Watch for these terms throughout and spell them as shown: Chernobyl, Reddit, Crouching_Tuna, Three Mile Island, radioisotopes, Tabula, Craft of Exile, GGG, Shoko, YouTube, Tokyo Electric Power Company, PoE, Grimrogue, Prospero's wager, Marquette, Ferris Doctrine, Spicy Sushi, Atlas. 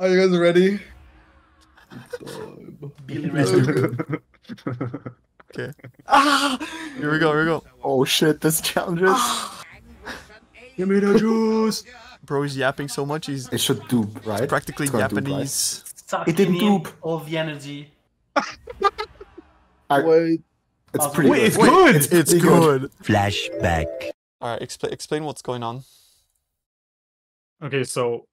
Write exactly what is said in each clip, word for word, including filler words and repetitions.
Are you guys ready? Billy Rescue. Okay. Ah! Here we go, here we go. Oh shit, this challenge is... Give me the juice! Bro, he's yapping so much, he's... It should dupe, right? He's practically Japanese. Right? It didn't dupe! All the energy. I... Wait. It's pretty Wait, good. It's Wait, good! It's, it's, it's good. good! Flashback. Alright, expl- explain what's going on. Okay, so...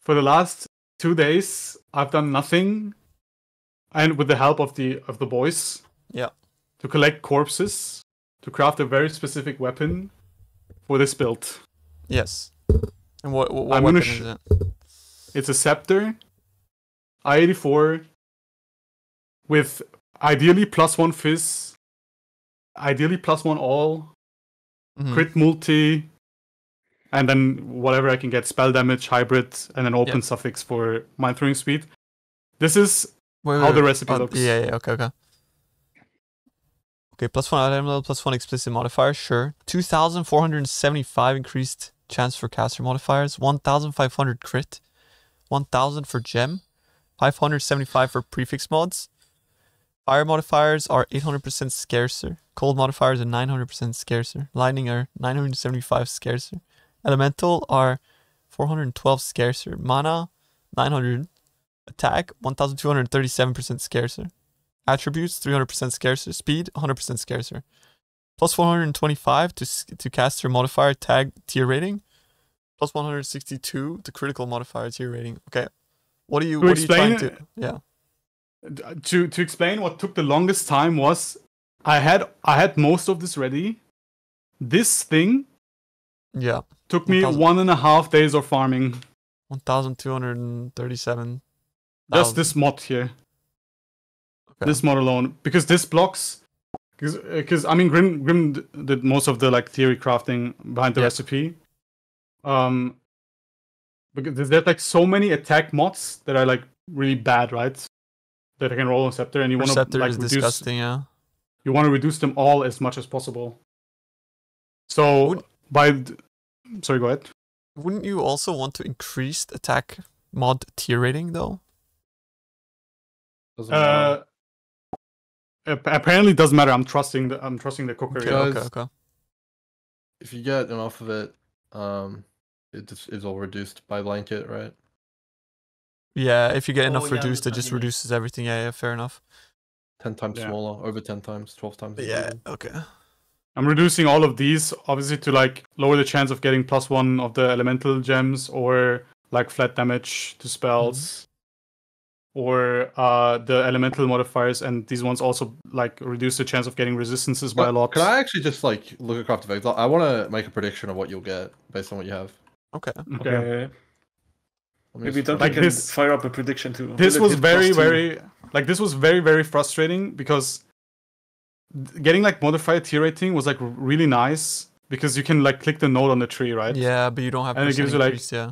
For the last two days, I've done nothing. And with the help of the of the boys, yeah, to collect corpses, to craft a very specific weapon for this build. Yes. And what, what, what weapon is it? It's a scepter, I eighty-four, with ideally plus one fizz, ideally plus one all, mm-hmm. crit multi, and then whatever I can get, spell damage, hybrid, and an open yep. suffix for mind throwing speed. This is... Wait, how wait, the recipe uh, looks. Yeah, yeah, okay, okay. Okay, plus one item level, plus one explicit modifier, sure. two thousand four hundred seventy-five increased chance for caster modifiers, one thousand five hundred crit, one thousand for gem, five hundred seventy-five for prefix mods. Fire modifiers are eight hundred percent scarcer. Cold modifiers are nine hundred percent scarcer. Lightning are nine hundred seventy-five scarcer. Elemental are four hundred twelve scarcer. Mana, nine hundred. Attack, one thousand two hundred thirty-seven percent scarcer. Attributes, three hundred percent scarcer. Speed, one hundred percent scarcer. Plus four hundred twenty-five to, to caster modifier tag tier rating. Plus one hundred sixty-two to critical modifier tier rating. Okay. What are you, what are you trying to... Yeah. To, to explain what took the longest time was... I had, I had most of this ready. This thing... Yeah. Took me one and a half days of farming. one thousand two hundred thirty-seven... Just this mod here. Okay. This mod alone, because this blocks, because because I mean Grim Grim did most of the like theory crafting behind the yeah. recipe. Um, because there's like so many attack mods that are like really bad, right? That I can roll on Scepter, and you want to like reduce. Scepter is disgusting, yeah. You want to reduce them all as much as possible. So Would, by, sorry, go ahead. Wouldn't you also want to increase attack mod tier rating though? Uh, apparently it doesn't matter. I'm trusting the I'm trusting the cooker. Okay, okay, okay. If you get enough of it, um, it just is all reduced by blanket, right? Yeah, if you get enough oh, reduced, yeah, it just reduces everything. Yeah, yeah, fair enough. Ten times yeah. smaller, over ten times, twelve times. Yeah, smaller. Okay. I'm reducing all of these obviously to like lower the chance of getting plus one of the elemental gems or like flat damage to spells. Mm-hmm. Or uh, the elemental modifiers, and these ones also like reduce the chance of getting resistances by a lot. Can I actually just like look at Craft of Exile? I want to make a prediction of what you'll get based on what you have. Okay. Okay. okay. Maybe Duncan like can this, fire up a prediction too. This was very, very like this was very, very frustrating because getting like modifier tier rating was like really nice because you can like click the node on the tree, right? Yeah, but you don't have. And it gives you like yeah.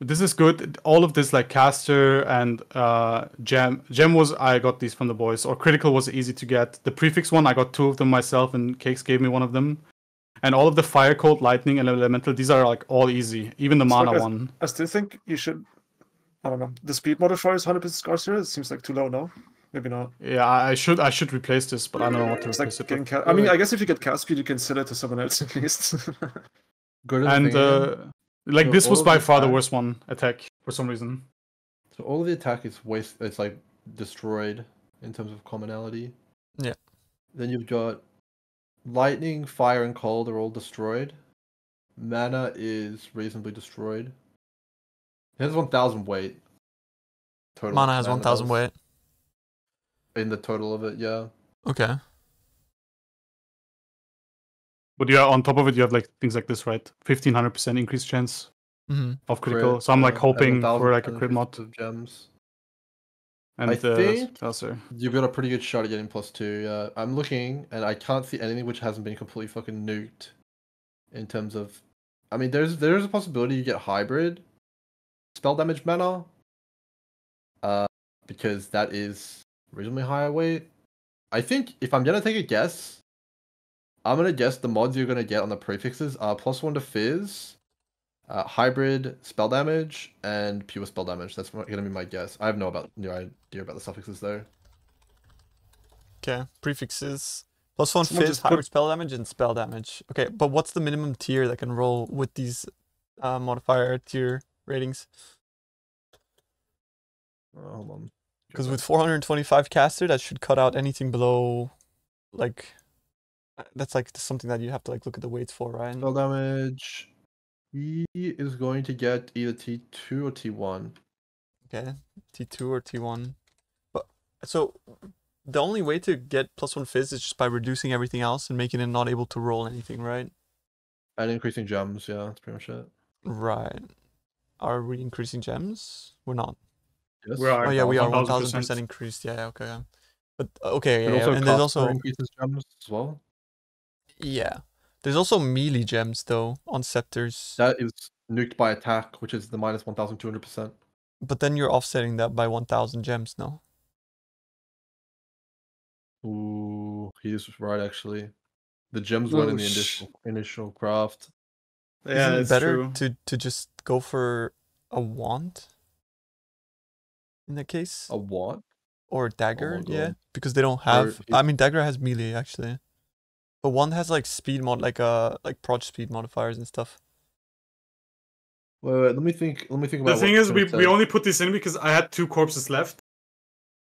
This is good. All of this, like caster and uh, gem. Gem was I got these from the boys. Or critical was easy to get. The prefix one I got two of them myself, and Cakes gave me one of them. And all of the fire, cold, lightning, and elemental. These are like all easy. Even the mana like, one. I still think you should. I don't know. The speed modifier is one hundred percent scarcer. It seems like too low now. Maybe not. Yeah, I should. I should replace this, but I don't know what to it's replace like it. With. I mean, I guess if you get cast speed, you can sell it to someone else at least. Good. And. Uh, Like so this was by the far attack, the worst one attack for some reason. So all of the attack is waste. It's like destroyed in terms of commonality. Yeah. Then you've got lightning, fire, and cold are all destroyed. Mana is reasonably destroyed. It has one thousand weight. Total. Mana has one thousand weight. In the total of it, yeah. Okay. But yeah, on top of it, you have like things like this, right? Fifteen hundred percent increased chance mm-hmm. of critical. Crit, so I'm like hoping for like a crit mod of gems. And I uh, think oh, you've got a pretty good shot at getting plus two. Uh, I'm looking, and I can't see anything which hasn't been completely fucking nuked. In terms of, I mean, there's there's a possibility you get hybrid, spell damage mana, uh, because that is reasonably higher weight. I think if I'm gonna take a guess. I'm going to guess the mods you're going to get on the prefixes are plus one to fizz, Uh, hybrid spell damage and pure spell damage. That's gonna be my guess. I have no about no idea about the suffixes though. Okay, prefixes. Plus one fizz, hybrid put... spell damage, and spell damage. Okay, but what's the minimum tier that can roll with these uh, modifier tier ratings? Oh, hold on. Because with four hundred twenty-five caster, that should cut out anything below, like, that's like something that you have to like look at the weights for, right? Spell damage. He is going to get either T two or T one. Okay, T two or T one. But so the only way to get plus one fizz is just by reducing everything else and making it not able to roll anything, right? And increasing gems, yeah, that's pretty much it. Right. Are we increasing gems? We're not. Yes. We are. Oh yeah, we are one thousand percent increased. Yeah, okay. Yeah. But okay, yeah, yeah. And there's also increases gems as well. Yeah. There's also melee gems, though, on scepters. That is nuked by attack, which is the minus one thousand two hundred percent. But then you're offsetting that by one thousand gems, no? Ooh, he's right, actually. The gems Ooh, went in the initial, initial craft. Yeah, Isn't it better true. To, to just go for a wand? In that case? A wand? Or a dagger, oh, yeah. Because they don't have... Or, I mean, dagger has melee, actually. But one has like speed mod, like uh, like proj speed modifiers and stuff. Wait, wait, let me think. Let me think about. The thing is, we we only put this in because I had two corpses left.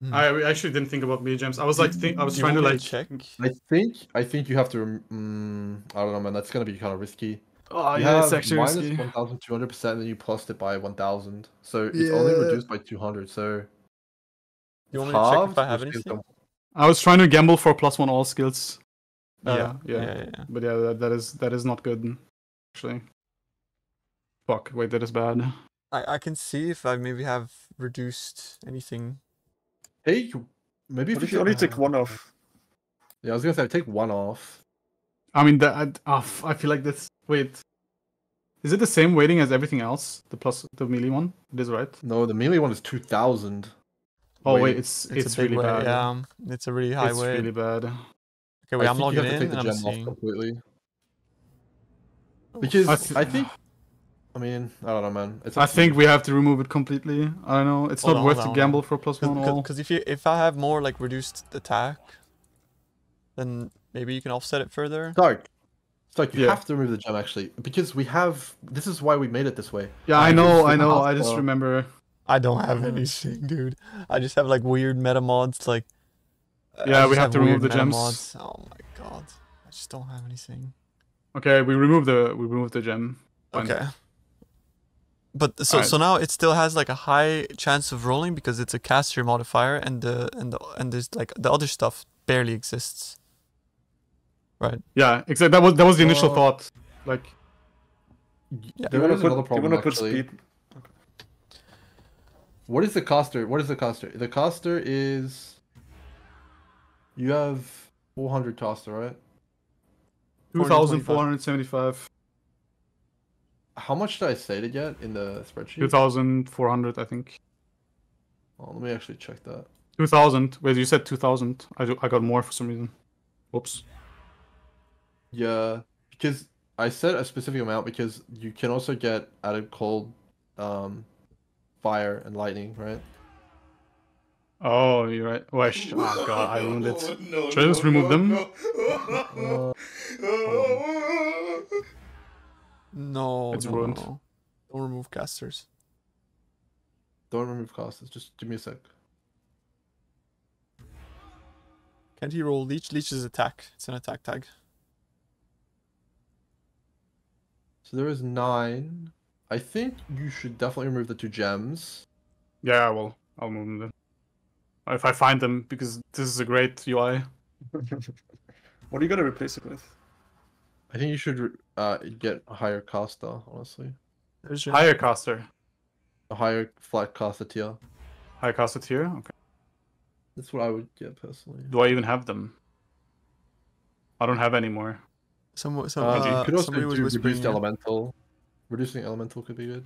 Mm. I actually didn't think about melee gems. I was like, think I was you trying to like check. I think I think you have to. Um, I don't know, man. That's gonna be kind of risky. Oh you yeah, it's actually minus risky. Minus one thousand two hundred percent, and you plus it by one thousand, so it's yeah. only reduced by two hundred. So. You want me to check if I have anything? I was trying to gamble for plus one all skills. Uh, yeah, yeah. yeah, yeah, but yeah, that, that is that is not good, actually. Fuck, wait, that is bad. I I can see if I maybe have reduced anything. Hey, maybe if you only take one off. Yeah, I was gonna say take one off. I mean that. I, oh, I feel like this. Wait, is it the same weighting as everything else? The plus the melee one. It is, right? No, the melee one is two thousand. Oh wait, wait it's it's, it's really bad. Yeah, it's a really high weight. It's weight. really bad. Okay, wait, I I'm logging in and I'm seeing... completely. Because I, th I think... I mean, I don't know, man. It's I think we have to remove it completely. I don't know. It's hold not on, worth on, to gamble on. for plus one all. Because if you if I have more like reduced attack, then maybe you can offset it further. Stark. Stark, you yeah. have to remove the gem, actually. Because we have... This is why we made it this way. Yeah, I, I know, I know. I just remember... I don't have anything, dude. I just have like weird meta mods, like... Yeah, we have to remove the gems. Mods. Oh my god, I just don't have anything. Okay, we remove the we remove the gem. Fine. Okay. But so right. so now it still has like a high chance of rolling because it's a caster modifier, and the and the and there's like the other stuff barely exists. Right. Yeah, exactly. That was that was the initial uh, thought. Like. Yeah. They want to put. Problem, they want to put speed. Okay. What is the caster? What is the caster? The caster is. You have four hundred caster, right? two thousand four hundred seventy-five. How much did I say to get in the spreadsheet? two thousand four hundred, I think. Oh, let me actually check that. two thousand. Wait, you said two thousand. I, do, I got more for some reason. Whoops. Yeah, because I said a specific amount because you can also get added cold, um, fire, and lightning, right? Oh, you're right. Oh, oh god, I ruined it. No, Should I just no, remove no, them? No. Uh, no. It's no, ruined. No. Don't remove casters. Don't remove casters. Just give me a sec. Can't he roll leech? Leech is attack. It's an attack tag. So there is nine. I think you should definitely remove the two gems. Yeah, I will. I'll move them then. If I find them, because this is a great U I. What are you gonna replace it with? I think you should uh, get a higher caster, honestly. Your... Higher caster? A higher flat caster tier. Higher caster tier? Okay. That's what I would get, personally. Do I even have them? I don't have any more. Some, some, uh, you could also do reduced elemental. Reducing elemental could be good.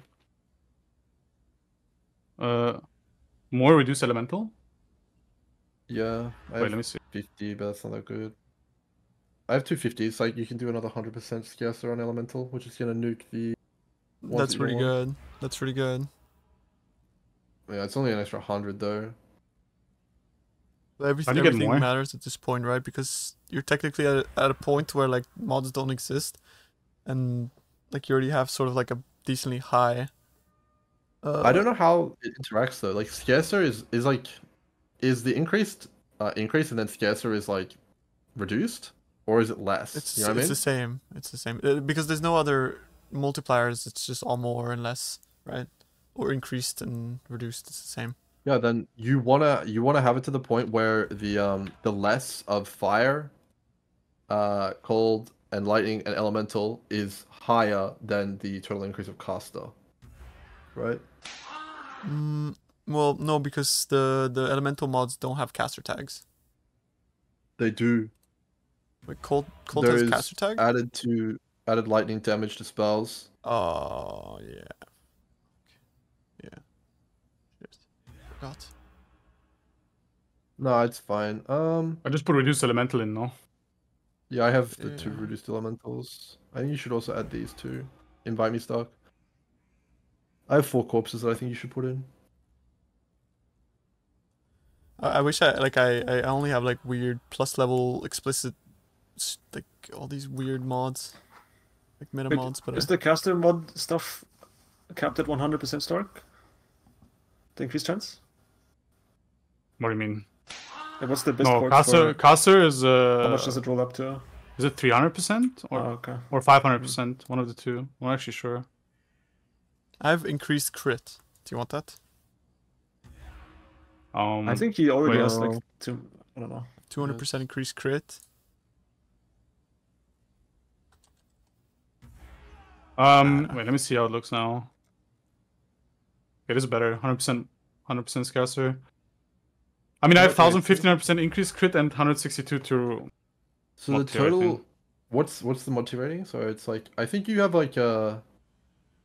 Uh, More reduced elemental? Yeah, I Wait, have let me see. fifty, but that's not that good. I have two fifties, like you can do another one hundred percent scarcer on elemental, which is going to nuke the That's pretty good. One. That's pretty good. Yeah, it's only an extra hundred though. Everything, everything matters at this point, right? Because you're technically at a, at a point where like mods don't exist, and like you already have sort of like a decently high. Uh... I don't know how it interacts though. Like scarcer is is like, is the increased uh, increase and then scarcer is like reduced, or is it less? It's, you know what I mean? It's the same. It's the same uh, because there's no other multipliers. It's just all more and less, right? Or increased and reduced. It's the same. Yeah, then you wanna you wanna have it to the point where the um the less of fire, uh, cold and lightning and elemental is higher than the total increase of cost, though, right? Mm, well, no, because the the elemental mods don't have caster tags. They do. Wait, cold cold there has caster tag? Added to added lightning damage to spells. Oh yeah. No, it's fine. Um, I just put reduced elemental in now. Yeah, I have the yeah. two reduced elementals. I think you should also add these two. Invite me, Stark. I have four corpses that I think you should put in. I, I wish I like I I only have like weird plus level explicit, like all these weird mods, like meta Wait, mods. But is I... the caster mod stuff capped at one hundred percent, Stark? The increased chance. What do you mean? Yeah, what's the best no, port caster, for... caster is... Uh, how much does it roll up to? Is it three hundred percent? Or, oh, okay. Or five hundred percent? Mm-hmm. One of the two. I'm not actually sure. I have increased crit. Do you want that? Um, I think he already wait, has no. like... Two, I don't know. two hundred percent increased crit. Um, uh, wait, let me see how it looks now. It is better. one hundred percent one hundred percent caster. I mean, I have one thousand fifteen percent increased crit and one hundred sixty-two to... So the tier, total... What's what's the mod tier rating? So it's like... I think you have like a...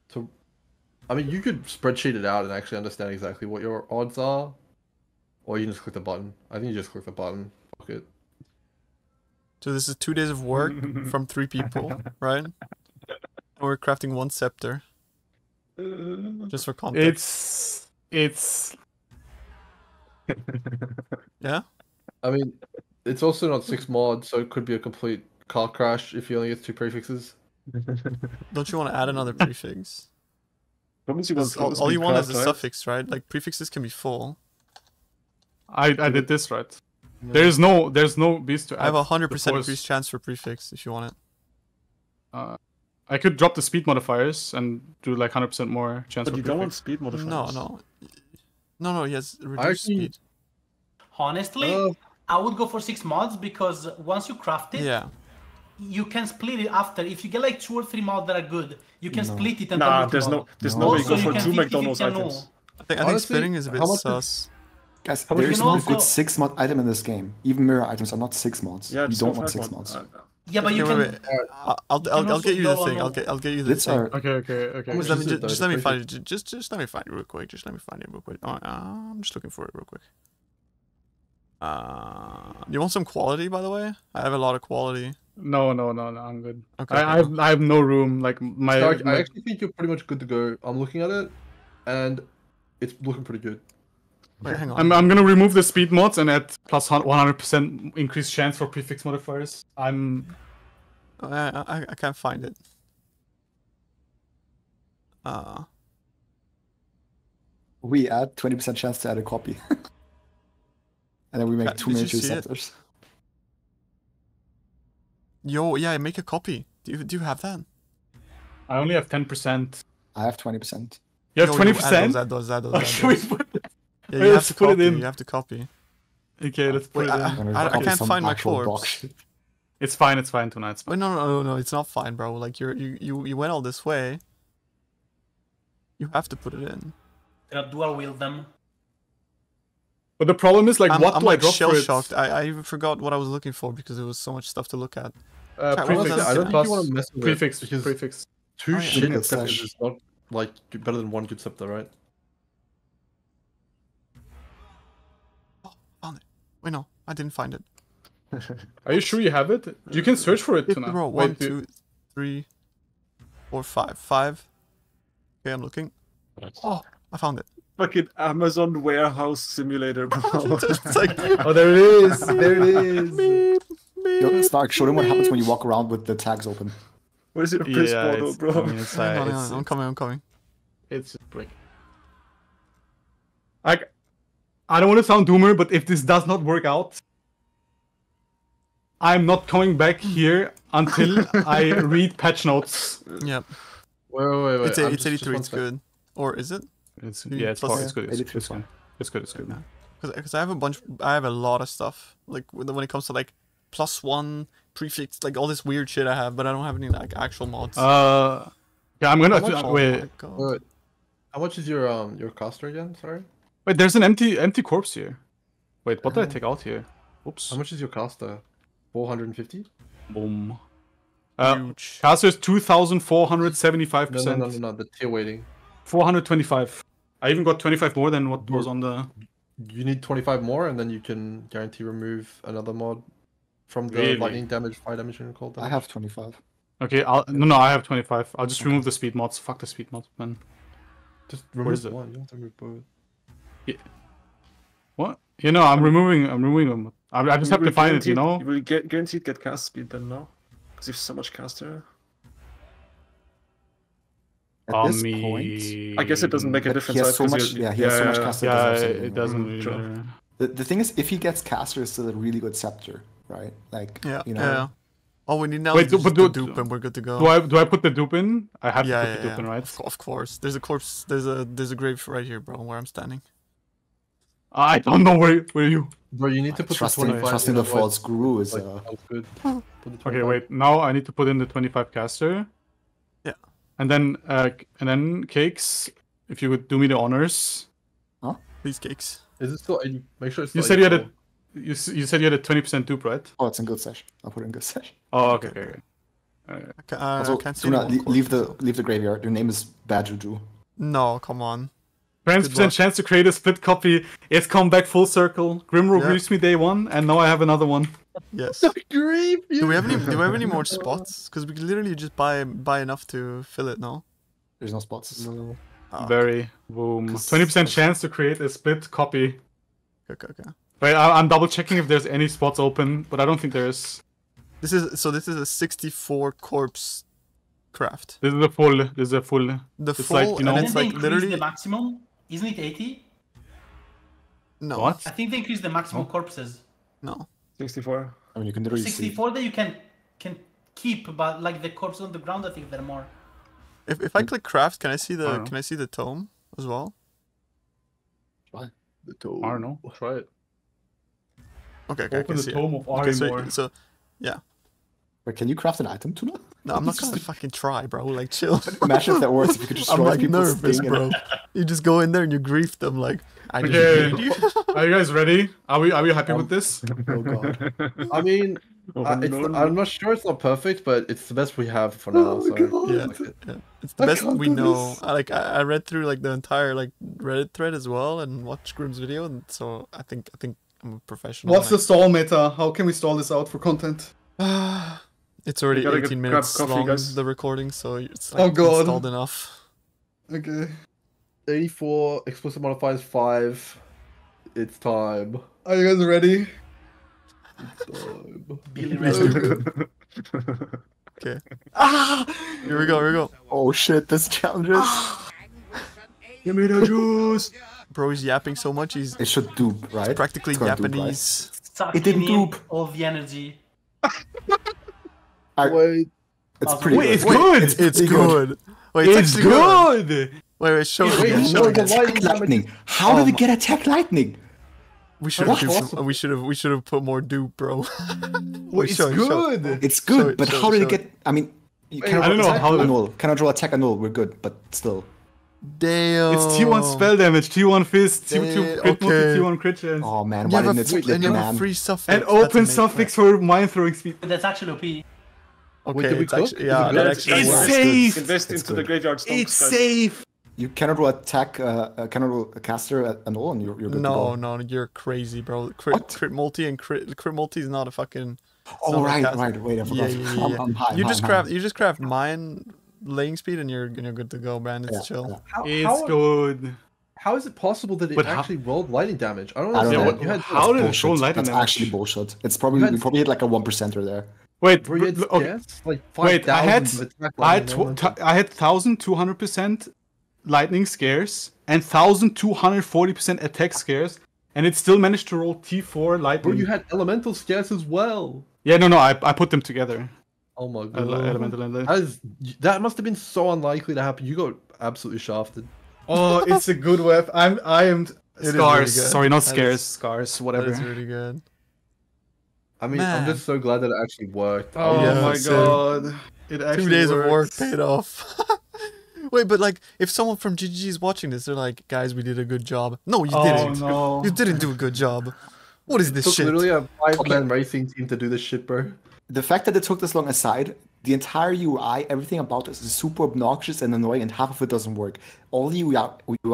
To, I mean, you could spreadsheet it out and actually understand exactly what your odds are. Or you can just click the button. I think you just click the button. Fuck it. So this is two days of work from three people, right? And we're crafting one scepter. Just for context. It's... It's... Yeah, I mean, it's also not six mod, so it could be a complete car crash if you only get two prefixes. Don't you want to add another prefix? all, all you want is a suffix, right? Like prefixes can be full. I I did this right. Yeah. There is no there's no beast to add. I have a hundred percent increased chance for prefix if you want it. Uh, I could drop the speed modifiers and do like hundred percent more chance. But for you prefix. Don't want speed modifiers. No, no. No, no, he has reduced speed. Honestly, uh, I would go for six mods because once you craft it, yeah. you can split it after. If you get like two or three mods that are good, you can no. split it. And nah, there's no, there's no, no way to go for two McDonald's items. I think, I think Honestly, splitting is a bit sus. Guys, there is no also... good six mod item in this game. Even mirror items are not six mods. Yeah, you don't want six mods. mods. Yeah, but okay, you wait, can. Wait, wait. Uh, I'll I'll, I'll get you the thing. I'll get I'll get you the thing. Are... Okay, okay, okay. Just let me just, just let me find it. Just just let me find it real quick. Just let me find it real quick. Oh, I'm just looking for it real quick. Uh, you want some quality, by the way? I have a lot of quality. No, no, no, no. I'm good. Okay. I I have, I have no room. Like my, Stark, my. I actually think you're pretty much good to go. I'm looking at it, and it's looking pretty good. Wait, hang on. I'm I'm gonna remove the speed mods and add plus one hundred percent increased chance for prefix modifiers. I'm. I I, I can't find it. Uh. We add twenty percent chance to add a copy, and then we make God, two major scepters. Yo, yeah, make a copy. Do you do you have that? I only have ten percent. I have twenty percent. You have twenty percent. That does that does. Yeah, you have to put it in. You have to copy. Okay, let's put it in. I can't find my corpse. It's fine. It's fine tonight. Wait, no, no, no, no. It's not fine, bro. Like you're, you, you, you went all this way. You have to put it in. Cannot dual wield them. But the problem is, like, what do I drop for it? I'm shell shocked. I, I even forgot what I was looking for because there was so much stuff to look at. Uh, prefix. I don't think you want to mess with prefix. Prefix. Two shit scepters is not like better than one good scepter, right? Wait, no, I didn't find it. Are you sure you have it? You can search for it tonight. Row, one, Wait, two, three, four, five. Five. Okay, I'm looking. Oh, I found it. Fucking Amazon warehouse simulator, bro. It's like, oh, there it is. There it is. Beep, beep, Yo, Stark, show them what happens when you walk around with the tags open. What is it? A piss yeah, bottle, bro. I mean, it's, uh, hang on, it's, hang on. It's, I'm coming. I'm coming. It's like, I, I don't want to sound doomer, but if this does not work out, I'm not coming back here until I read patch notes. Yep. Wait, wait, wait. wait. It's, a, it's eighty-three. It's good. That. Or is it? It's, yeah, it's, plus, yeah. It's good. It's, it's good. It's good. It's good. Because I have a bunch. I have a lot of stuff. Like when it comes to like plus one prefix, like all this weird shit I have, but I don't have any like actual mods. Uh, yeah, I'm gonna much, wait. Oh wait. How much is your um your cost again? Sorry. Wait, there's an empty empty corpse here. Wait, what did I take out here? Oops. How much is your Costa? four hundred fifty? Boom. Uh, Costa is two thousand four hundred seventy-five percent. No, no, no, no, the tier weighting. four hundred twenty-five. I even got twenty-five more than what was on the... You need twenty-five more, and then you can guarantee remove another mod from the really? lightning damage, fire damage, and cold damage. I have twenty-five. Okay, I'll... No, no, I have twenty-five. I'll just okay. remove the speed mods. Fuck the speed mods, man. Just remove one. You don't have to remove both. Yeah. What? You know, I'm removing. I'm removing them. I, I just you have to find it. You know. You will get guaranteed get cast speed then now, because you have so much caster. At um, this point, I guess it doesn't make a difference. He has so much, yeah, he yeah, has so much caster. Yeah, yeah it doesn't. Really sure. The the thing is, if he gets caster, it's still a really good scepter, right? Like, yeah, you know. Yeah. Oh, we need now Wait, to do, do, dupe and we're good to go. Do I do I put the dupe in? I have yeah, to put yeah, the dupe yeah. in, right? Of, of course. There's a corpse. There's a there's a grave right here, bro, where I'm standing. I don't know where where are you. Bro, you need to put trusting, the twenty-five. Trusting the false guru is uh... good. Okay, wait. Now I need to put in the twenty-five caster. Yeah. And then uh, and then cakes. If you would do me the honors. Huh? These cakes. Is it still? Make sure it's. You said you had a. You you said you had a twenty percent dupe, right? Oh, it's in good sesh. I'll put it in good sesh. Oh, okay, okay, okay. Alright. Okay, uh, also, I can't see Tuna, leave, leave the leave the graveyard. Your name is Bad Juju. No, come on. twenty percent chance to create a split copy. It's come back full circle. Grimrogue yeah. grieves me day one, and now I have another one. Yes. Grave, yeah. Do we have any? Do we have any more spots? Because we can literally just buy buy enough to fill it. No. There's no spots. No. Oh, Very okay. boom. twenty percent chance to create a split copy. Okay, okay. Wait, I'm double checking if there's any spots open, but I don't think there is. This is so. This is a sixty-four corpse craft. This is a full. This is a full. The it's full, like, you know, and it's like literally the maximum. Isn't it eighty? No. What? I think they increased the maximum oh. corpses. No. sixty-four. I mean, you can literally sixty-four see. That you can can keep, but like the corpses on the ground, I think they're more. If if I click craft, can I see the I can I see the tome as well? Try the tome. I don't know. We'll try it. Okay, okay, Open I can the tome of okay, so, so, yeah. Wait, can you craft an item, Tuna? No, I'm not gonna just... fucking try, bro. Like, chill. Imagine if that works. If you could just I'm like nervous, bro. And... You just go in there and you grief them, like. I okay. Are you guys ready? Are we? Are we happy um, with this? Oh god. I mean, oh, uh, it's, no. I'm not sure it's not perfect, but it's the best we have for now. Oh, so yeah, it's, like it. yeah, it's the I best we know. I, like, I, I read through like the entire like Reddit thread as well and watched Grim's video, and so I think I think. I'm a professional. What's the stall meta? How can we stall this out for content? It's already eighteen minutes coffee, long, guys. The recording, so it's like, oh God. stalled enough. Okay. eighty-four, explicit modifiers five. It's time. Are you guys ready? It's time. Billy Okay. Ah! Here we go, here we go. Oh shit, this challenge is... Give me the juice! Bro, he's yapping so much. He's it should dupe, right? He's practically Japanese. Dupe, right? It didn't dupe. All the energy. I, wait, it's pretty. Wait, good. it's good. Wait, it's, it's good. good. Wait, it's, it's good. good. Wait, wait, show wait, me. Show me. Lightning. lightning. How oh, did it get attack lightning? We should have. Awesome. We should have. We should have put more dupe, bro. Wait, it's show, good. Show. It's good, show, but show, how did it get? I mean, you wait, I don't know how. Annul. Can I draw attack annul? We're good, but still. Damn. It's T one spell damage, T one fist, T two crit move, T one crit chance. Oh man, why didn't it split, man? Free suffix. And open suffix for mind throwing speed. That's actually O P. Okay, it's actually, yeah, it's safe! Invest into the graveyard stomp. It's safe! You cannot roll attack, uh, cannot roll a caster at all, and you're good to go. No, no, you're crazy, bro. Crit crit multi and crit crit multi is not a fucking... Oh, right, right, wait, I forgot. I'm high. You just craft mine... laying speed, and you're you're good to go, Brandon. It's yeah. chill. Yeah. How, it's how, good. How is it possible that it but actually how, rolled lightning damage? I don't, I don't know. know. What, you had, how did it roll lightning damage? That's actually bullshit. It's probably had, we probably hit like a one percenter there. Wait, were you at, okay. yes? like five, wait, I had I had, I had twelve hundred percent lightning scares and twelve hundred forty percent attack scares, and it still managed to roll T four lightning. Bro, you had elemental scares as well. Yeah, no, no, I I put them together. Oh my god. Elemental and that, is, that must have been so unlikely to happen. You got absolutely shafted. Oh, it's a good web. I'm I am scars. Really Sorry, not scares. Scars, whatever. That is really good. I mean, Man. I'm just so glad that it actually worked. Oh yeah, my so god. It actually Two days works. of work paid off. Wait, but like, if someone from G G G is watching this, they're like, guys, we did a good job. No, you oh, didn't. No. You didn't do a good job. What is this it took shit? Literally a five-man okay. racing team to do this shit, bro. The fact that it took this long aside, the entire U I, everything about this is super obnoxious and annoying, and half of it doesn't work. All the U I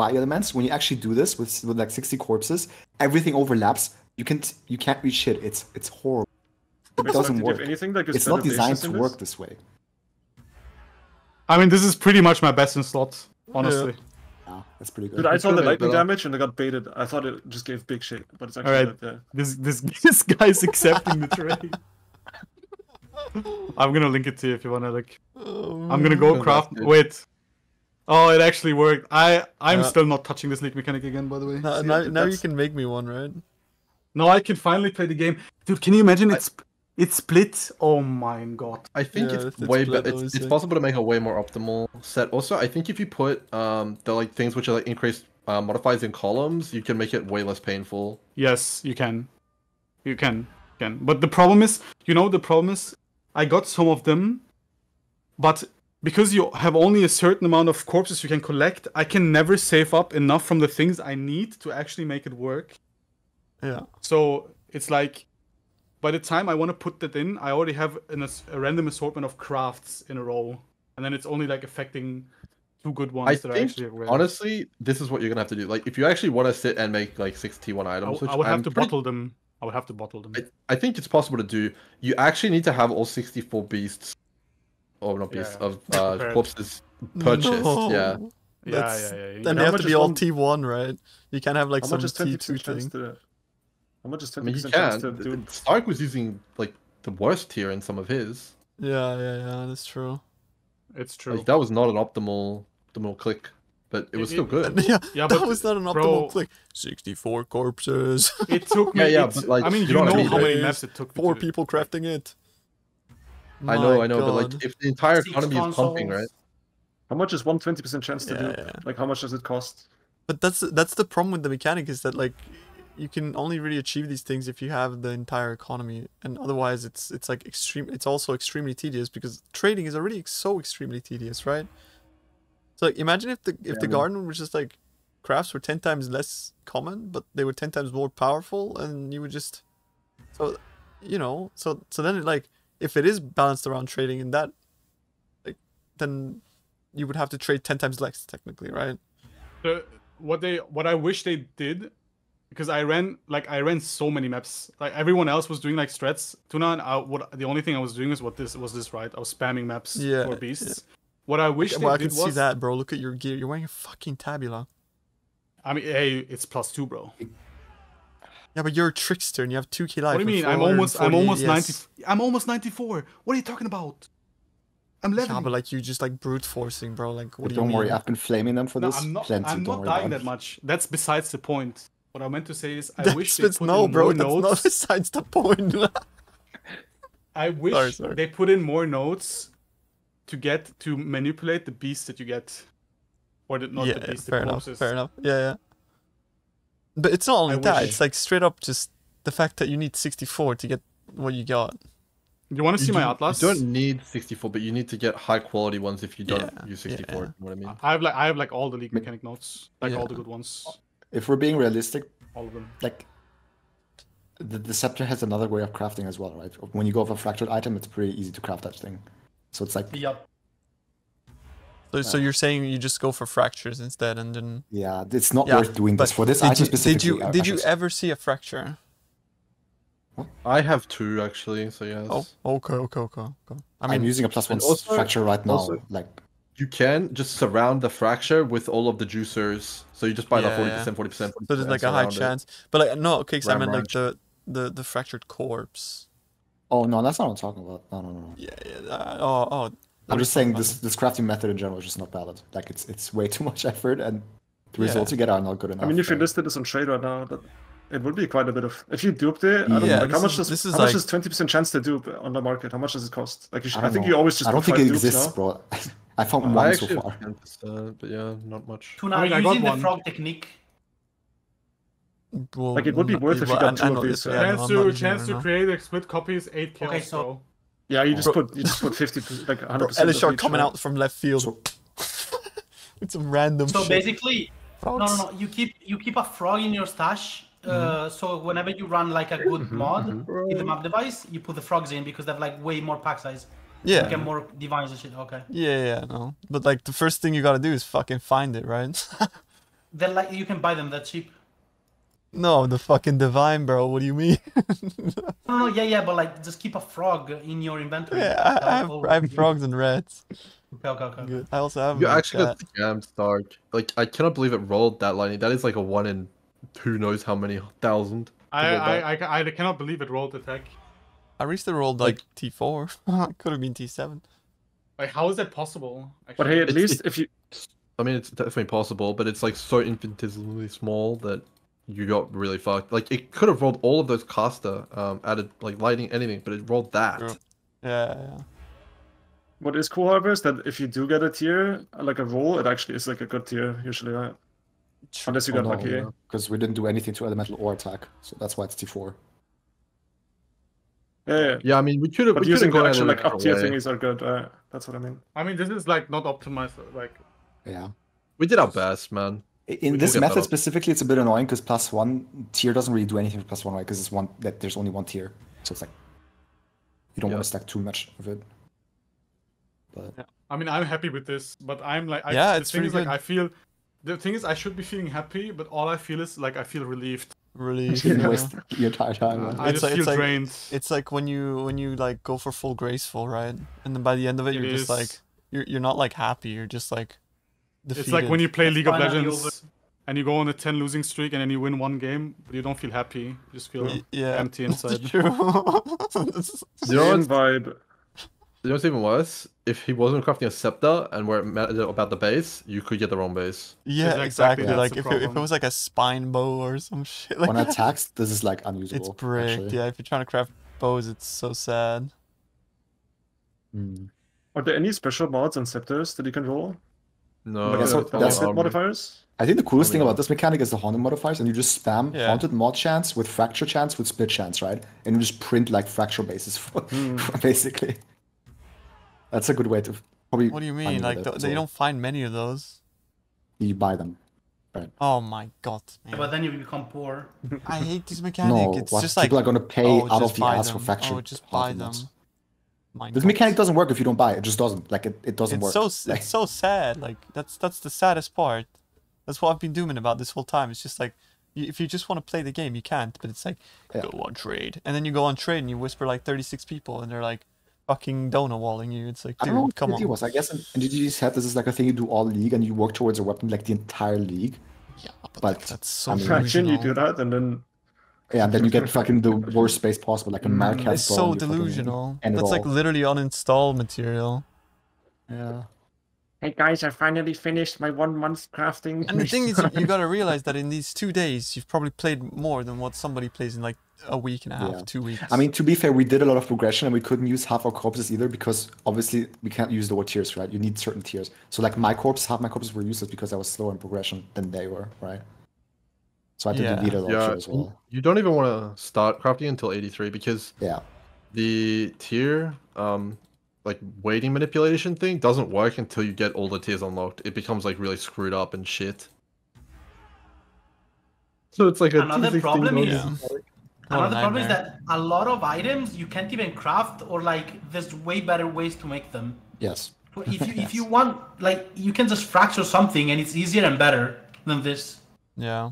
elements, when you actually do this with, with like sixty corpses, everything overlaps. You can't you can't reach shit. It's it's horrible. It doesn't work. It's not designed to work this way. I mean, this is pretty much my best in slots, honestly. Yeah. Yeah, that's pretty good. Dude, I saw the lightning damage and I got baited. I thought it just gave big shit, but it's actually All right. not there. This this this guy's accepting the trade. I'm gonna link it to you if you wanna like. Oh, I'm gonna go craft. Wait. Oh, it actually worked. I I'm yeah. still not touching this leak mechanic again, by the way. No, See, now, now you can make me one, right? No, I can finally play the game, dude. Can you imagine? It's I... it's split. Oh my god. I think yeah, it's, it's way better. It's, it's possible to make a way more optimal set. Also, I think if you put um the like things which are like increased uh, modifiers in columns, you can make it way less painful. Yes, you can. You can. You can. But the problem is, you know, the problem is. I got some of them, but because you have only a certain amount of corpses you can collect, I can never save up enough from the things I need to actually make it work. Yeah. So it's like, by the time I want to put that in, I already have an, a random assortment of crafts in a row. And then it's only like affecting two good ones I that think, I actually have read. Honestly, this is what you're going to have to do. Like, if you actually want to sit and make like six T one items, I, which I would have I'm to bottle them. I would have to bottle them. I, I think it's possible to do. You actually need to have all sixty-four beasts, or not beasts, yeah. of uh, corpses purchased. No. Yeah. Yeah, yeah, yeah. Then they have to be all T one, right? You can't have like some T two thing. To, how much is twenty percent I mean, you can. To do? Stark was using like the worst tier in some of his. Yeah, yeah, yeah. That's true. It's true. Like, that was not an optimal, optimal click. But it was it, still good. Yeah, yeah, that but, was not an optimal bro, click. sixty-four corpses. It took me. Yeah, yeah, but like, I mean, you, you know, know how many maps it took. Four to people it. crafting it. My I know, I know, God. But like, if the entire Six economy consoles. is pumping, right? How much is one twenty percent chance to yeah, do? Yeah. Like, how much does it cost? But that's that's the problem with the mechanic is that like, you can only really achieve these things if you have the entire economy, and otherwise, it's it's like extreme. It's also extremely tedious because trading is already so extremely tedious, right? So like, imagine if the if yeah, the I mean, garden was just like crafts were ten times less common, but they were ten times more powerful, and you would just so you know so so then it, like if it is balanced around trading in that like then you would have to trade ten times less technically, right? So what they what I wish they did, because I ran like I ran so many maps like everyone else was doing like strats. Tuna and I, what the only thing I was doing was what this was this right? I was spamming maps yeah, for beasts. Yeah. What I wish okay, they well, did I can was... see that, bro. Look at your gear. You're wearing a fucking tabula. I mean, hey, it's plus two, bro. Yeah, but you're a trickster and you have two key life. What do you mean? I'm almost, I'm almost ninety. I'm almost ninety-four. What are you talking about? I'm leveling. Yeah, but like you just like brute forcing, bro. Like, what do you mean? Don't worry, I've been flaming them for this. I'm not, I'm not dying that much. That's besides the point. What I meant to say is, I that's wish they put no, in bro, more that's notes. Not besides the point. I wish sorry, sorry. they put in more notes. To get to manipulate the beast that you get, or the, not yeah, the beast. Yeah, fair enough. Corpses. Fair enough. Yeah, yeah. But it's not only I that. Wish. It's like straight up just the fact that you need sixty-four to get what you got. You want to see you my atlas? You don't need sixty-four, but you need to get high quality ones if you don't yeah, use sixty-four. Yeah. You know what I mean? I have like I have like all the league mechanic notes, like yeah. all the good ones. If we're being realistic, all of them. Like the, the scepter has another way of crafting as well, right? When you go for a fractured item, it's pretty easy to craft that thing. So it's like yep. So, so you're saying you just go for fractures instead, and then yeah, it's not yeah, worth doing this for this item you, specifically. Did you did you ever see a fracture? What? I have two actually, so yes. Oh, okay, okay, okay. okay. I mean, I'm using a plus one also, fracture right now. Also, like You can just surround the fracture with all of the juicers. So you just buy yeah, like forty percent, forty percent, forty percent. So there's like a high chance. It. But like, no, okay, because I meant like the, the, the fractured corpse. Oh, no, that's not what I'm talking about. No, no, no. Yeah, yeah. Uh, oh, oh. I'm just saying this, this crafting method in general is just not valid. Like, it's it's way too much effort, and the yeah. results you get are not good enough. I mean, if you listed this on trade right now, that, it would be quite a bit of... If you duped it, I don't yeah, know, like, how much does this is how like... much is twenty percent chance to dupe on the market? How much does it cost? Like, you should, I, I think know. you always just... I don't think it exists, bro. I found uh, one I so far. Uh, but yeah, not much. Tuna, I mean, I using the frog technique? Well, like, it would be worth well, if you got two of these. Chance to, chance to create a split copy is eight kills, okay, so... Yeah, you just bro. put you just put fifty like one hundred percent. L S R coming out from left field with some random. So shit. basically, Frogs. no, no, no. You keep you keep a frog in your stash. Uh, mm-hmm. So whenever you run like a good mm-hmm, mod mm-hmm. in the map device, you put the frogs in because they have like way more pack size. Yeah. You get more divines and shit. Okay. Yeah, yeah, no. But like the first thing you gotta do is fucking find it, right? They're like you can buy them that cheap. No, the fucking divine, bro. What do you mean? no, no, yeah, yeah, but like, just keep a frog in your inventory. Yeah, I, I have, I have frogs and rats. Okay, okay, okay. Good. I also have. You actually got scammed, Stark. Like, I cannot believe it rolled that lightning. That is like a one in who knows how many thousand. I, I, I, I cannot believe it rolled attack. I reached the rolled like, like T four. Could have been T seven. Like, how is that possible? Actually? But hey, at it's, least if you. I mean, it's definitely possible, but it's like so infinitesimally small that. You got really fucked. Like, it could have rolled all of those Casta, um, added, like, lightning, anything, but it rolled that. Yeah, yeah. What is cool, however, is that if you do get a tier, like a roll, it actually is, like, a good tier, usually, right? Unless you got oh, no, lucky. Because yeah. we didn't do anything to elemental or attack, so that's why it's T four. Yeah, yeah. Yeah, I mean, we could have... But we using the actual, like, up-tier thingies are good, right? That's what I mean. I mean, this is, like, not optimized, like... Yeah. We did our best, man. In we this method specifically, it's a bit annoying because plus one tier doesn't really do anything for plus one, right? Because it's one that there's only one tier, so it's like you don't yeah. want to stack too much of it. But yeah. I mean, I'm happy with this, but I'm like, I, yeah, the it's thing is good. like I feel the thing is I should be feeling happy, but all I feel is like I feel relieved. Relieved. You waste your entire time. Right? I it's just like, feel it's drained. Like, it's like when you when you like go for full graceful, right? And then by the end of it, it you're is... just like you're you're not like happy. You're just like. Defeated. It's like when you play League of Legends and you go on a ten losing streak and then you win one game, but you don't feel happy. You just feel yeah, empty inside. You know what's you know even worse? If he wasn't crafting a scepter and were mad about the base, you could get the wrong base. Yeah, exactly. Yeah, like if it, if it was like a spine bow or some shit like when that. When attacks, this is like unusable. It's bricked. Yeah, if you're trying to craft bows, it's so sad. Mm. Are there any special mods and scepters that you can roll? No, okay, so that's it, modifiers. I think the coolest oh, yeah. thing about this mechanic is the haunted modifiers, and you just spam yeah. haunted mod chance with fracture chance with split chance, right? And you just print like fracture bases for, mm. basically. That's a good way to probably. What do you mean? Like the, they don't find many of those. You buy them. Right. Oh my god! Man. But then you become poor. I hate this mechanic. No, it's what? just people like people are gonna pay oh, out of the ass them. for fracture. Oh, just buy them. Mods. This mechanic doesn't work if you don't buy it. It just doesn't. Like it, it doesn't it's work. So, like, it's so sad. Like that's that's the saddest part. That's what I've been dooming about this whole time. It's just like, you, if you just want to play the game, you can't. But it's like, yeah. go on trade, and then you go on trade and you whisper like thirty-six people, and they're like, fucking donor walling you. It's like, dude, I don't know what come on. Was I guess in G G G said this is like a thing you do all league, and you work towards a weapon like the entire league. Yeah, but, but that's so. I mean, you do that, and then. Yeah, and then you get fucking the worst base possible, like a Marquette. It's so delusional. That's like literally uninstall material. Yeah. Hey guys, I finally finished my one month crafting. And the thing is, you gotta realize that in these two days, you've probably played more than what somebody plays in like a week and a half, yeah. two weeks. I mean, to be fair, we did a lot of progression and we couldn't use half our corpses either because obviously we can't use the word tiers, right? You need certain tiers. So like my corpse, half my corpses were useless because I was slower in progression than they were, right? So I had yeah. to delete a lot yeah. as well. You don't even want to start crafting until eighty-three because yeah. the tier um like weighting manipulation thing doesn't work until you get all the tiers unlocked. It becomes like really screwed up and shit. So it's like a another problem is yeah. another problem is that a lot of items you can't even craft or like there's way better ways to make them. Yes. If you yes. if you want like you can just fracture something and it's easier and better than this. Yeah.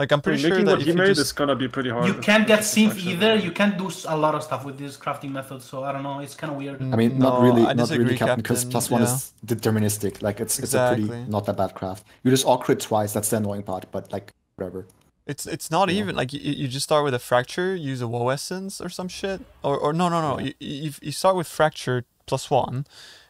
Like, I'm pretty sure that if you just... is gonna be pretty hard. You can't get synth either. You can't do a lot of stuff with this crafting method. So I don't know. It's kind of weird. I mean, not no, really, I not really, Captain. Because plus one yeah. is deterministic. Like, it's exactly. it's a pretty not that bad craft. You just all crit twice. That's the annoying part. But like, whatever. It's it's not yeah. even like you, you just start with a fracture. Use a woe essence or some shit. Or or no no no. Yeah. You, you you start with fracture plus one,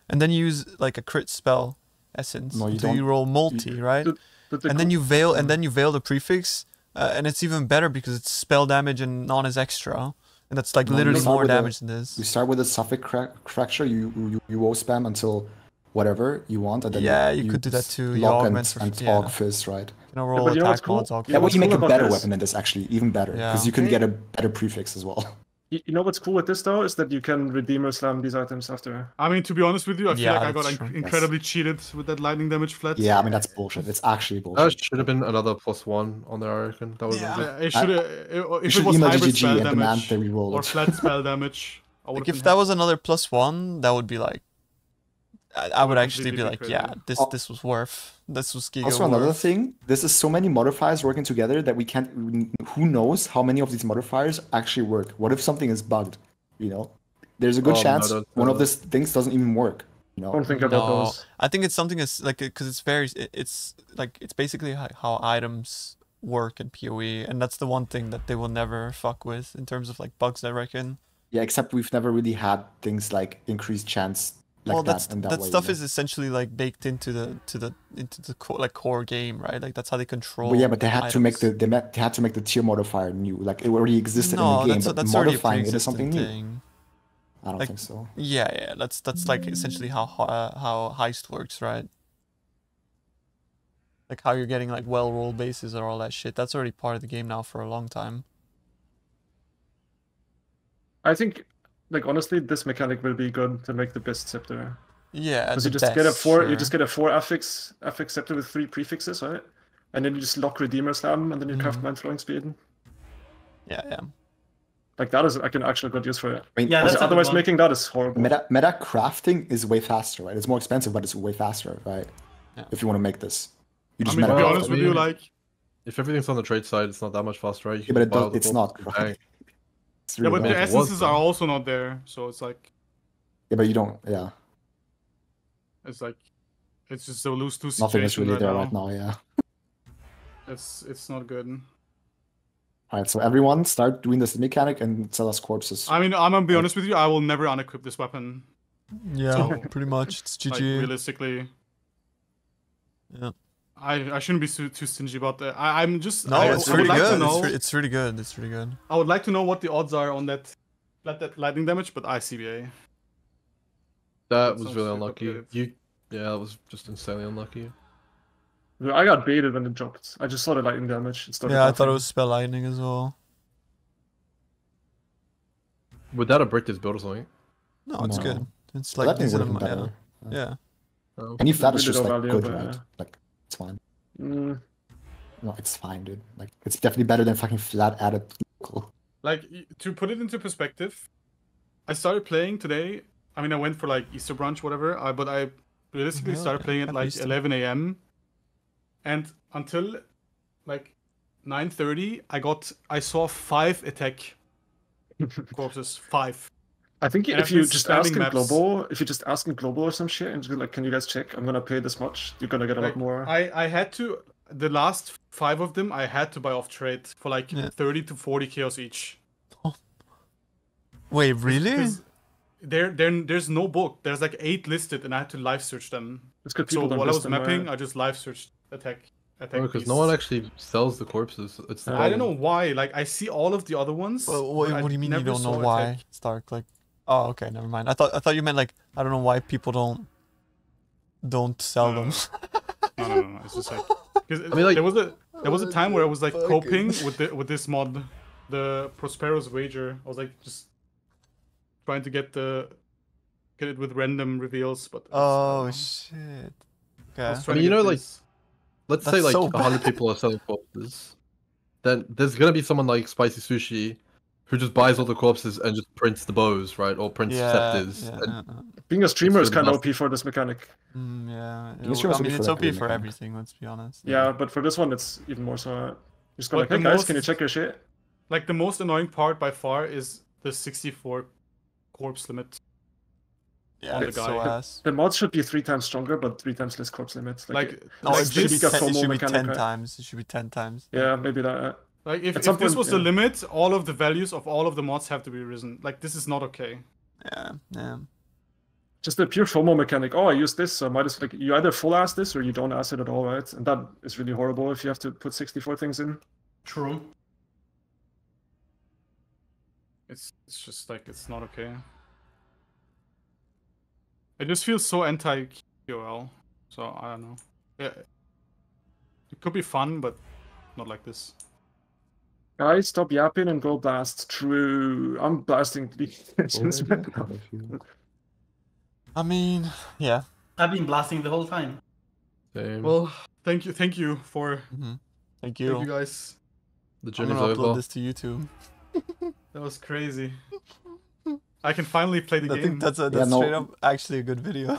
and then you use like a crit spell essence. No, you until don't. You roll multi you, right? The and then you veil, and then you veil the prefix, uh, and it's even better because it's spell damage and non is extra, and that's like no, literally more damage a, than this. You start with a suffix cra fracture, you you you O spam until whatever you want, and then yeah, you, you could do that too. Lock and, for, and yeah. Orc fist, right? You know, roll yeah, but you attack know what's cool? Yeah, but you make cool a better this? weapon than this actually, even better, because yeah. you can get a better prefix as well. You know what's cool with this though is that you can redeemer slam these items after. I mean, to be honest with you, I feel yeah, like I got inc incredibly yes. cheated with that lightning damage flat. Yeah, I mean that's bullshit. It's actually bullshit. That should have been another plus one on there, I reckon. That was. Yeah, a it should. Uh, if it, should it was hybrid G G spell damage or it. flat spell damage, I like if that happy. was another plus one, that would be like. I, I would actually be like, yeah, this oh. this was worth. This was giga. Also, another worth. thing, this is so many modifiers working together that we can't. We, who knows how many of these modifiers actually work? What if something is bugged? You know, there's a good oh, chance no, one of these things doesn't even work. You know, I don't think about no. those. I think it's something that's like because it's very. It, it's like it's basically how, how items work in P O E, and that's the one thing that they will never fuck with in terms of like bugs, I reckon. Yeah, except we've never really had things like increased chance. Like well, that, that, that, that way, stuff yeah. is essentially like baked into the to the into the core, like core game, right? Like that's how they control. Well, yeah, but they had items. to make the they, met, they had to make the tier modifier new. Like it already existed no, in the game, but that's modifying it is something thing. new. I don't like, think so. Yeah, yeah, that's that's like essentially how uh, how heist works, right? Like how you're getting like well roll bases or all that shit. That's already part of the game now for a long time. I think. Like honestly, this mechanic will be good to make the best scepter. Yeah, because you just best, get a four, sure. you just get a four affix affix scepter with three prefixes, right? And then you just lock redeemer slam, and then you mm. craft mind throwing speed. Yeah, yeah. Like that is, I can actually good use for it. I mean, yeah, that's otherwise making that is horrible. Meta meta crafting is way faster, right? It's more expensive, but it's way faster, right? Yeah. If you want to make this, you just. I mean, to be honest with you, like, if everything's on the trade side, it's not that much faster, right? You yeah, but it does, it's not. Right? Really yeah, but bad. the essences are also not there, so it's like. Yeah, but you don't. Yeah. It's like, it's just a lose two situation. Nothing is really right there now. right now. Yeah. It's it's not good. All right, so everyone start doing this mechanic and sell us corpses. I mean, I'm gonna be honest with you. I will never unequip this weapon. Yeah, so, pretty much. It's G G. Like, realistically. Yeah. I, I shouldn't be too, too stingy about that. I, I'm just... No, I, it's I really like good. Know, it's, re it's really good. It's really good. I would like to know what the odds are on that that lightning damage, but I C B A. That, that was really unlucky. You, yeah, that was just insanely unlucky. I got baited when it dropped. I just saw the lightning damage. It yeah, I laughing. thought it was spell lightning as well. Would that have bricked his build or something? No, no. it's good. It's like... Lightning would have been better. Yeah. yeah. Oh, Any flat is just like good, right? Yeah. Like... It's fine. Mm. No, it's fine, dude. Like, it's definitely better than fucking flat added local. Like, to put it into perspective, I started playing today. I mean, I went for like Easter brunch, whatever. I, but I realistically yeah, started playing at, at like eleven A M and until like nine thirty, I got I saw five attack corpses, five. I think and if you just ask in maps. global, if you just ask in global or some shit, and just be like, can you guys check? I'm gonna pay this much. You're gonna get a like, lot more. I I had to the last five of them I had to buy off trade for like yeah. thirty to forty chaos each. Oh. Wait, really? There there there's no book. There's like eight listed, and I had to live search them. It's good. So while I was mapping, right? I just live searched attack attack. Because no, no one actually sells the corpses. It's I one. don't know why. Like I see all of the other ones. Well, what, what do you mean you don't know why, attack. Stark? Like. Oh, okay, never mind. I thought I thought you meant like I don't know why people don't don't sell no, no, them. No, no, no, no. It's just like, cause I mean, like there was a there was a time where I was like coping with the, with this mod, the Prospero's wager. I was like just trying to get the get it with random reveals, but oh um, shit. Okay. I, I mean, you know, this. like let's That's say like so one hundred people are selling corpses, then there's gonna be someone like Spicy Sushi. Who just buys all the corpses and just prints the bows, right? Or prints yeah, scepters. Yeah, yeah. Being a streamer is kind of O P for this mechanic. Mm, yeah, it, I mean, it's O P for everything, let's be honest. Yeah, yeah, but for this one, it's even more so. Just going like, hey guys, most, can you check your shit? Like, the most annoying part by far is the sixty-four corpse limit. Yeah, on the guy. So ass. The, the mod should be three times stronger, but three times less corpse limits. Like, like no, it, it should be, ten, it should be ten times. It should be ten times. Yeah, maybe that. Uh, like, if, if point, this was yeah. the limit, all of the values of all of the mods have to be risen. Like, this is not okay. Yeah, yeah. Just the pure FOMO mechanic. Oh, I use this, so I might as like you either full ass this or you don't ass it at all, right? And that is really horrible if you have to put sixty-four things in. True. It's it's just like it's not okay. It just feels so anti-Q L. So I don't know. Yeah, it could be fun, but not like this. Guys, stop yapping and go blast. True. I'm blasting League Legends right now. I mean, yeah. I've been blasting the whole time. Same. Well, thank you, thank you for. Mm-hmm. Thank you. Thank you guys. The journey is over. I'm gonna upload this to YouTube. That was crazy. I can finally play the I game. I think that's, a, that's yeah, no. straight up actually a good video.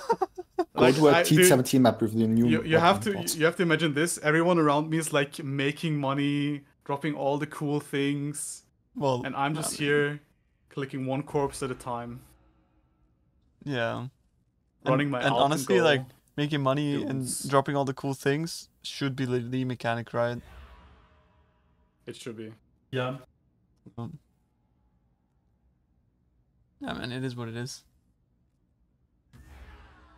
Like, go to a T seventeen map with the new. You, you have to, you have to imagine this. Everyone around me is like making money, dropping all the cool things. Well, and I'm just I mean, here, clicking one corpse at a time. Yeah. Running and, my and honestly, and like making money Dudes. and dropping all the cool things should be the mechanic, right? It should be. Yeah. Um, yeah, man, it is what it is.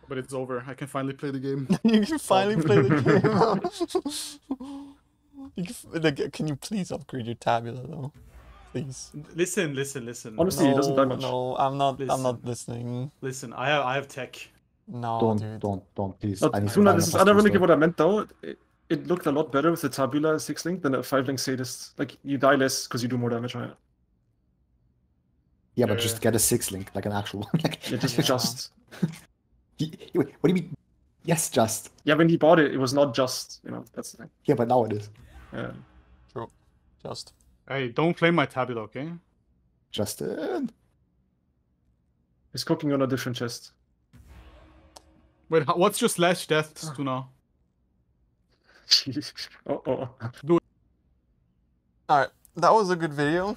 But it's over. I can finally play the game. You can finally play the game. You can, like, can you please upgrade your tabula, though? Please. Listen, listen, listen. Honestly, no, it doesn't die much. No, I'm not. Listen. I'm not listening. Listen, I have, I have tech. No, don't, dude. don't, don't, please. But, I, need Tuna, this is, I don't really get what I meant though. It, it looked a lot better with the tabula six link than a five link sadist. Like you die less because you do more damage, right? Yeah, but uh, just get a six link, like an actual one. Like, yeah, just, yeah. just. He, what do you mean? Yes, just. Yeah, when he bought it, it was not just. You know, that's the thing. Yeah, but now it is. Yeah. True. Just. Hey, don't play my tabula, okay? Justin! He's cooking on a different chest. Wait, what's your slash deaths to now? Jeez. Uh-oh. Alright, that was a good video.